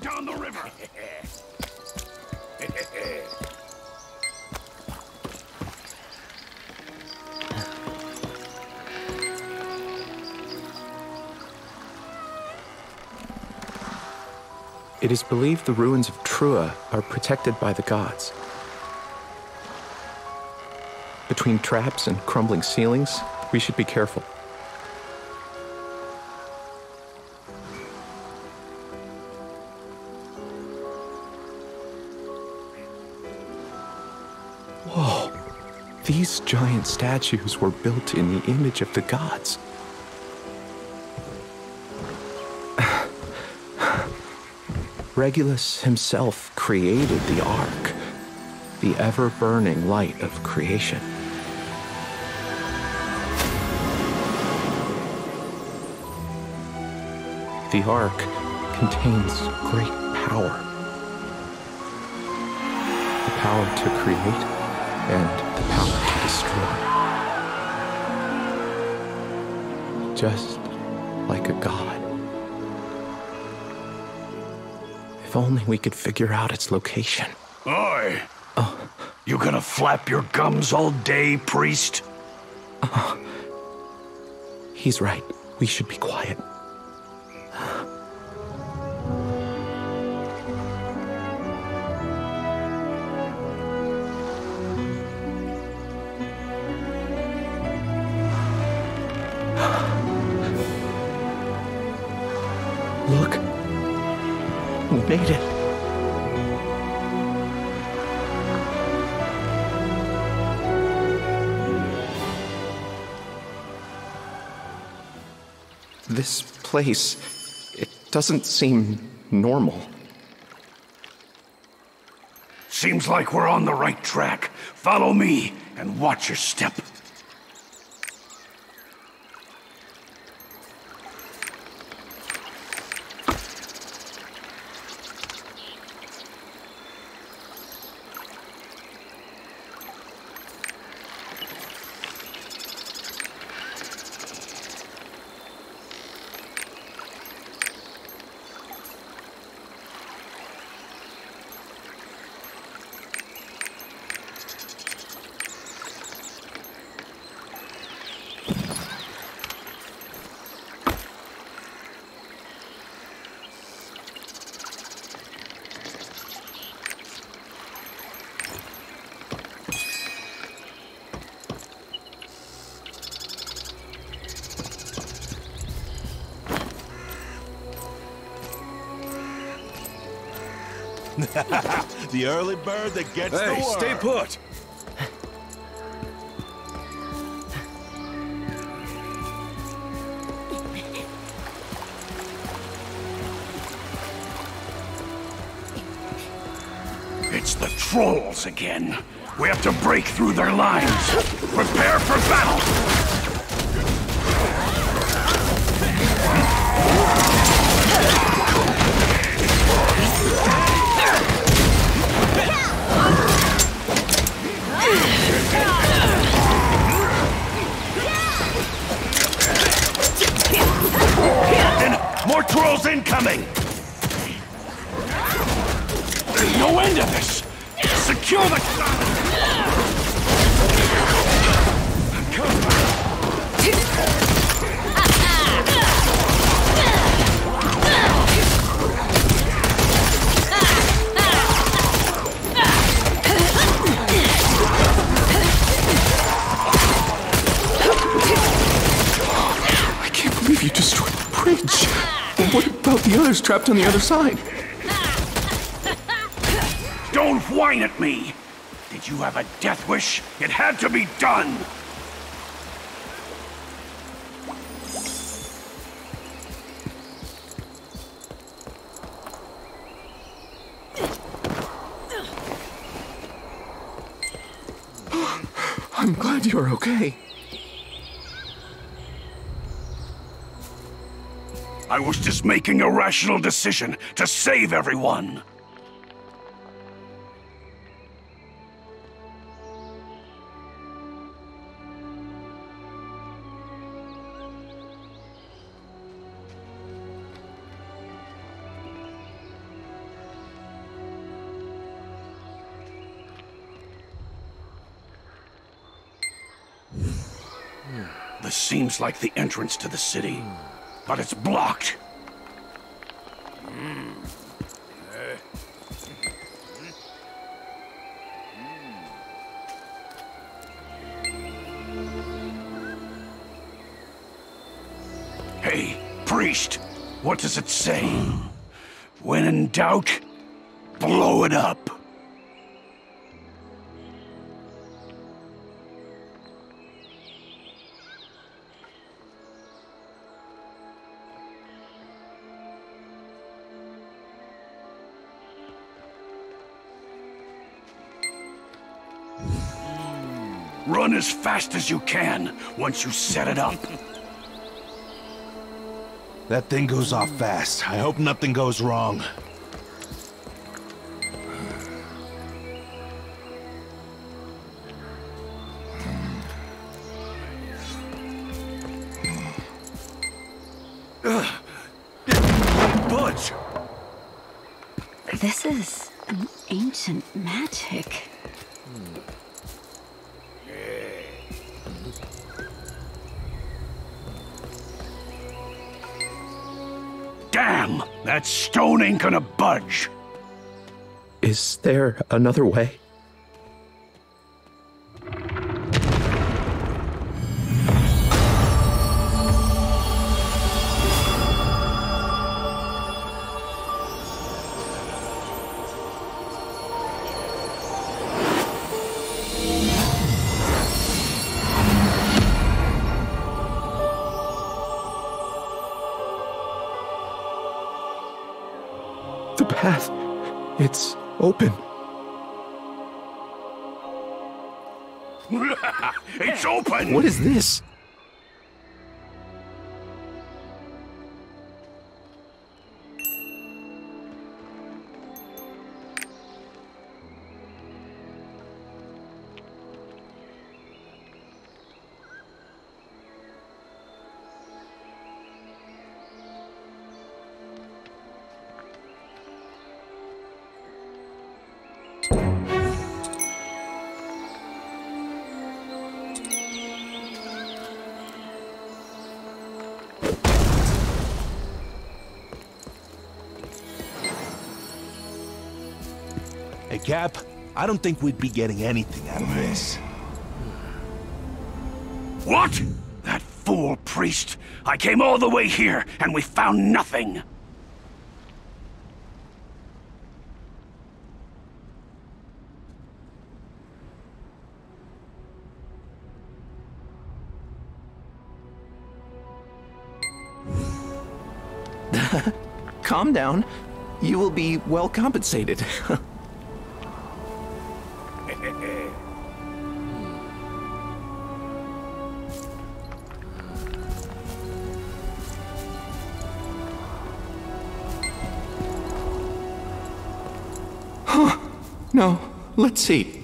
going down the river. It is believed the ruins of Trua are protected by the gods. Between traps and crumbling ceilings, we should be careful. Whoa! These giant statues were built in the image of the gods. Regulus himself created the Ark, the ever-burning light of creation. The Ark contains great power. The power to create and the power to destroy. Just like a god. If only we could figure out its location. Oi! You gonna flap your gums all day, priest? He's right. We should be quiet. Look. We made it. This place, it doesn't seem normal. Seems like we're on the right track. Follow me and watch your step. The early bird that gets the worm. Hey, stay put! It's the trolls again. We have to break through their lines. Prepare for battle! More trolls incoming! There's no end to this! Secure the... I can't believe you destroyed the bridge! What about the others trapped on the other side? Don't whine at me! Did you have a death wish? It had to be done! I'm glad you're okay. I was just making a rational decision to save everyone. This seems like the entrance to the city, but it's blocked. Hey, priest, what does it say? When in doubt, blow it up. Run as fast as you can once you set it up. That thing goes off fast. I hope nothing goes wrong. Buds! This is an ancient magic. Damn! That stone ain't gonna budge! Is there another way? The path, it's open. It's open! What is this? Hey, Cap, I don't think we'd be getting anything out of this. What? That fool priest! I came all the way here, and we found nothing! Calm down. You will be well compensated. No, let's see.